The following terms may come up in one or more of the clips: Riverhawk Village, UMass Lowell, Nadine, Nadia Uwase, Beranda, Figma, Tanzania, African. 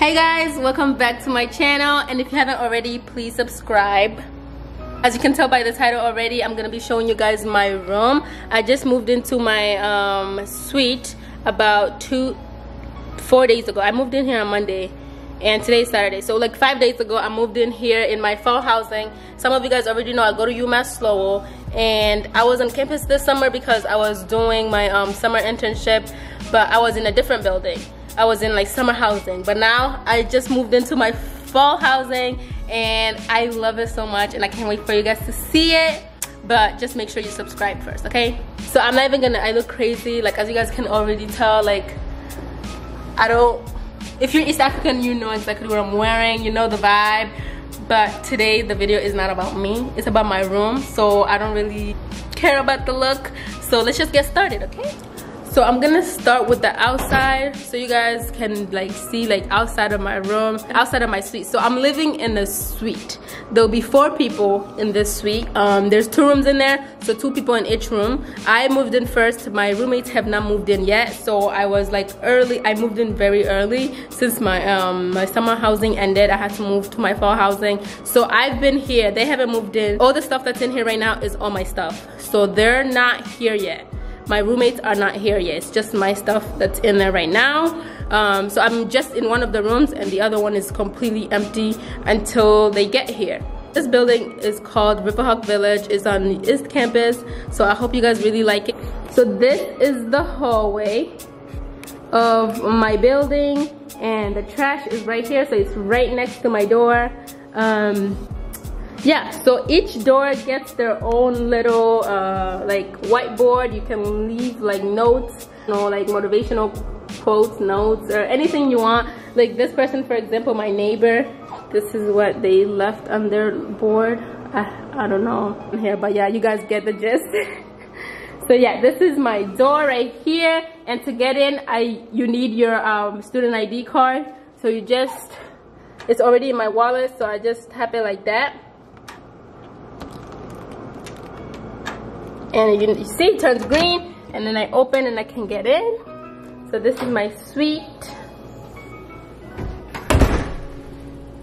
Hey guys, welcome back to my channel, and if you haven't already, please subscribe. As you can tell by the title already, I'm gonna be showing you guys my room. I just moved into my suite about 4 days ago. I moved in here on Monday and today's Saturday, so like 5 days ago I moved in here in my fall housing. Some of you guys already know I go to UMass Lowell, and I was on campus this summer because I was doing my summer internship, but I was in a different building. I was in like summer housing, but now I just moved into my fall housing and I love it so much, and I can't wait for you guys to see it. But just make sure you subscribe first, okay? So I'm not even gonna, I look crazy, like as you guys can already tell, like I don't, if you're East African, you know exactly what I'm wearing, you know the vibe. But today the video is not about me, it's about my room, so I don't really care about the look. So let's just get started, okay? So I'm gonna start with the outside so you guys can like see like outside of my room, outside of my suite. So I'm living in a suite. There'll be 4 people in this suite. There's 2 rooms in there, so 2 people in each room. I moved in first, my roommates have not moved in yet, so I was like early. I moved in very early since my summer housing ended. I had to move to my fall housing, so I've been here. They haven't moved in. All the stuff that's in here right now is all my stuff, so they're not here yet. My roommates are not here yet. It's just my stuff that's in there right now. So I'm just in one of the rooms and the other one is completely empty until they get here. This building is called Riverhawk Village. It's on the East Campus. So I hope you guys really like it. So this is the hallway of my building, and the trash is right here. So it's right next to my door. Yeah, so each door gets their own little like whiteboard. You can leave like notes, you know, like motivational quotes, notes, or anything you want. Like this person, for example, my neighbor, this is what they left on their board. I don't know here, but yeah, you guys get the gist. So yeah, this is my door right here, and to get in you need your student ID card. So you just, it's already in my wallet, so I just tap it like that. And you see it turns green, and then I open and I can get in. So this is my suite.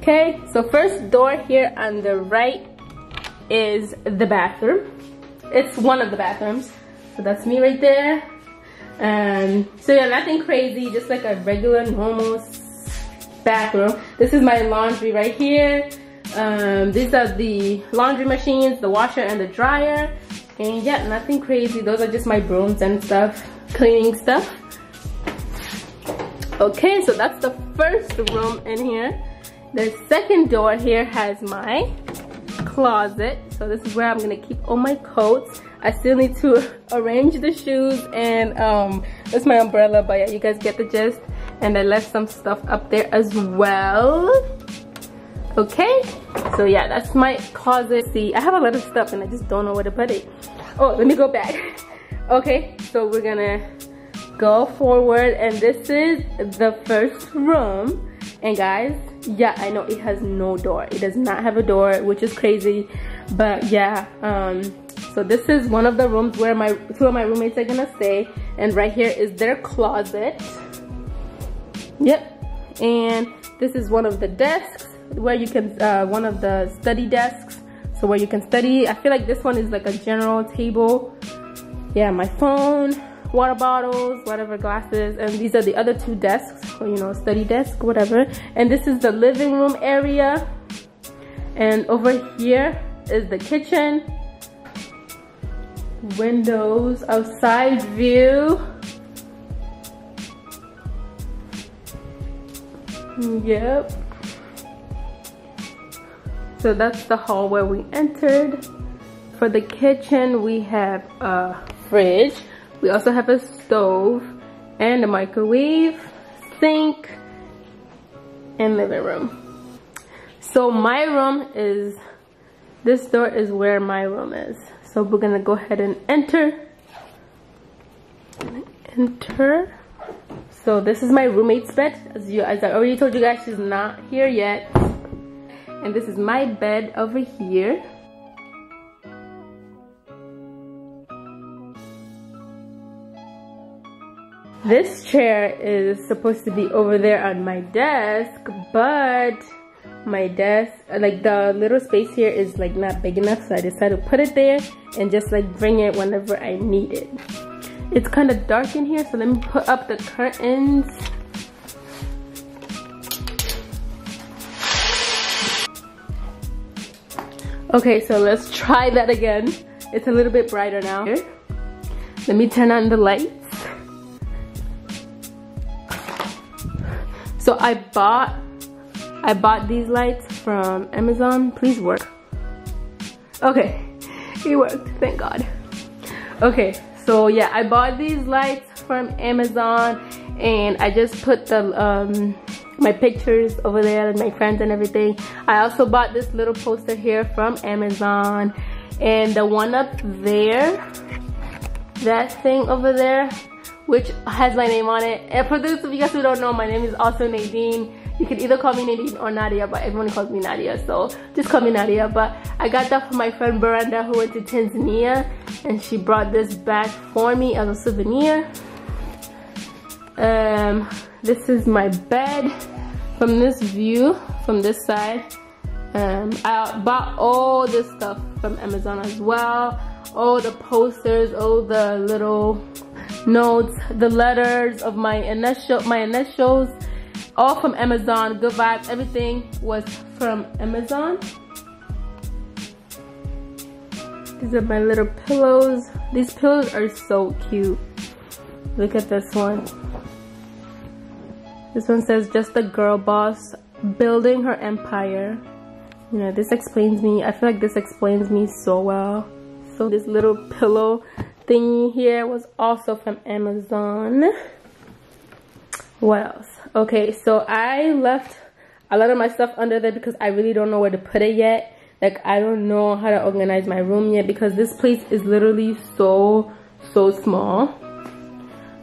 Okay, so first door here on the right is the bathroom. It's one of the bathrooms. So that's me right there. So yeah, nothing crazy, just like a regular normal bathroom. This is my laundry right here. These are the laundry machines, the washer and the dryer. And yeah, nothing crazy. Those are just my brooms and stuff, cleaning stuff. Okay, so that's the first room in here. The second door here has my closet. So this is where I'm gonna keep all my coats. I still need to arrange the shoes, and that's my umbrella, but yeah, you guys get the gist. And I left some stuff up there as well. Okay, so yeah, that's my closet. See, I have a lot of stuff and I just don't know where to put it. Oh, let me go back. Okay, so we're gonna go forward, and this is the first room. And guys, yeah, I know it has no door. It does not have a door, which is crazy, but yeah. So this is one of the rooms where my 2 of my roommates are gonna stay, and right here is their closet. Yep, and this is one of the desks where you can one of the study desks, so where you can study. I feel like this one is like a general table. Yeah, my phone, water bottles, whatever, glasses, and these are the other 2 desks, or you know, study desk, whatever. And this is the living room area, and over here is the kitchen. Windows, outside view. Yep. So that's the hall where we entered. For the kitchen, we have a fridge. We also have a stove and a microwave, sink, and living room. So my room is, this door is where my room is. So we're gonna go ahead and enter. So this is my roommate's bed. As I already told you guys, she's not here yet. And this is my bed over here. This chair is supposed to be over there on my desk, but my desk, like the little space here is like not big enough, so I decided to put it there and just like bring it whenever I need it. It's kind of dark in here, so let me put up the curtains. Okay, so let's try that again. It's a little bit brighter now. Here, let me turn on the lights. So I bought these lights from Amazon. Please work. Okay, it worked, thank God. Okay, so yeah, I bought these lights from Amazon, and I just put the my pictures over there with my friends and everything. I also bought this little poster here from Amazon, and the one up there, that thing over there, which has my name on it. And for those of you guys who don't know, my name is also Nadine. You can either call me Nadine or Nadia, but everyone calls me Nadia, so just call me Nadia. But I got that from my friend Beranda, who went to Tanzania, and she brought this back for me as a souvenir. This is my bed from this view, from this side. I bought all this stuff from Amazon as well. All the posters, all the little notes, the letters of my initials, all from Amazon. Good vibes, everything was from Amazon. These are my little pillows. These pillows are so cute. Look at this one. This one says, just a girl boss building her empire. You know, this explains me. I feel like this explains me so well. So this little pillow thingy here was also from Amazon. What else? Okay, so I left a lot of my stuff under there because I really don't know where to put it yet. Like, I don't know how to organize my room yet because this place is literally so small.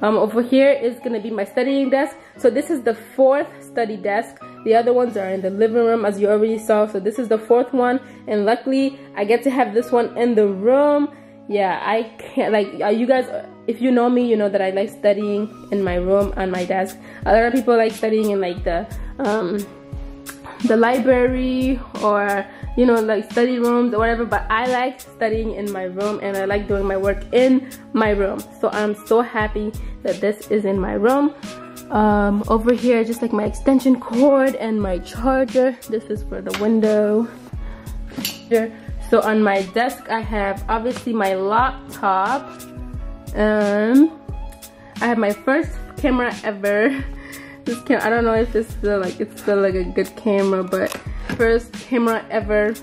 Over here is gonna be my studying desk. So this is the fourth study desk. The other ones are in the living room, as you already saw. So this is the fourth one, and luckily I get to have this one in the room. Yeah, I can't, like, you guys, if you know me, you know that I like studying in my room on my desk. A lot of people like studying in like the library, or you know, like study rooms or whatever, but I like studying in my room, and I like doing my work in my room. So I'm so happy that this is in my room. Over here, just like my extension cord and my charger. This is for the window. So on my desk I have obviously my laptop. I have my first camera ever. This camera, I don't know if it's still like a good camera, but first camera ever.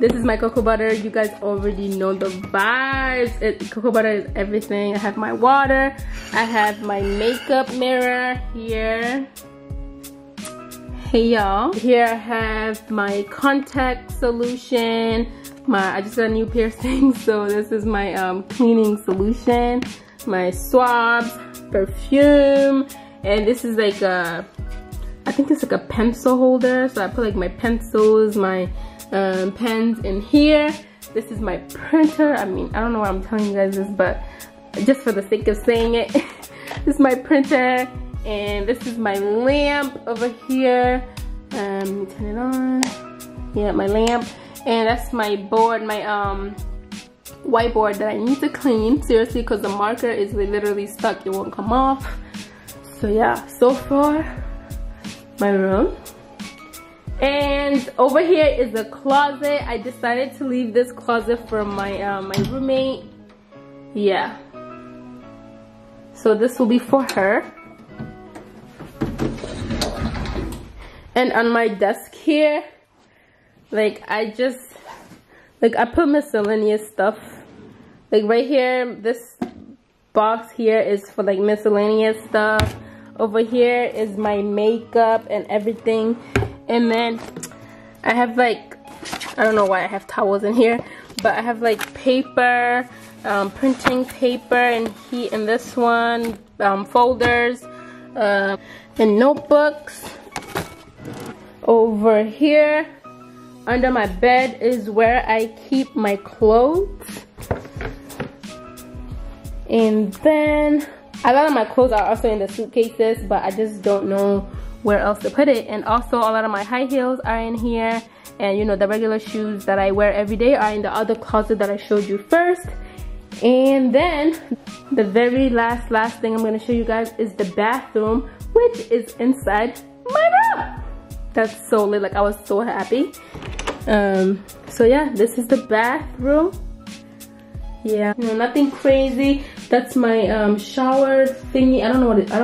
This is my cocoa butter. You guys already know the vibes. Cocoa butter is everything. I have my water. I have my makeup mirror here. Hey y'all. Here I have my contact solution. I just got a new piercing, so this is my cleaning solution. My swabs, perfume. And this is like a, I think it's like a pencil holder. So I put like my pencils, my pens in here. This is my printer. I mean, I don't know why I'm telling you guys this, but just for the sake of saying it. This is my printer. And this is my lamp over here. Let me turn it on. Yeah, my lamp. And that's my board, my whiteboard that I need to clean. Seriously, because the marker is literally stuck. It won't come off. So yeah, so far, my room. And over here is the closet. I decided to leave this closet for my my roommate. Yeah. So this will be for her. And on my desk here, like I put miscellaneous stuff. Like right here, this box here is for like miscellaneous stuff. Over here is my makeup and everything. And then I have like, I don't know why I have towels in here, but I have like paper, printing paper in this one, folders, and notebooks. Over here, under my bed is where I keep my clothes. And then A lot of my clothes are also in the suitcases, but I just don't know where else to put it. And also a lot of my high heels are in here, and you know, the regular shoes that I wear every day are in the other closet that I showed you first. And then the very last thing I'm going to show you guys is the bathroom, which is inside my room. That's so lit, like I was so happy. So yeah, this is the bathroom. Yeah, you know, nothing crazy. That's my shower thingy. I don't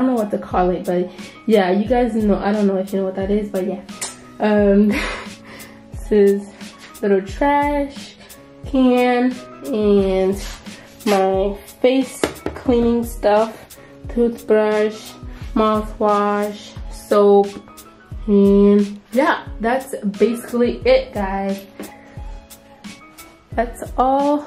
know what to call it, but yeah, you guys know. I don't know if you know what that is, but yeah. This is little trash can and my face cleaning stuff, toothbrush, mouthwash, soap, and yeah, that's basically it, guys. That's all.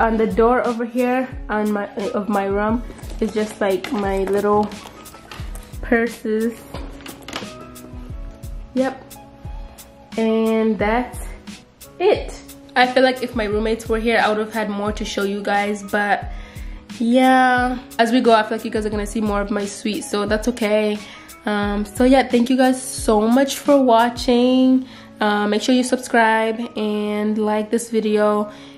On the door over here on my of my room is just like my little purses. Yep, and that's it. I feel like if my roommates were here, I would have had more to show you guys, but yeah, as we go, I feel like you guys are gonna see more of my suite, so that's okay. So yeah, thank you guys so much for watching. Make sure you subscribe and like this video,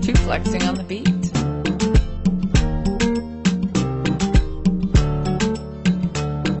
Flexing on the beat.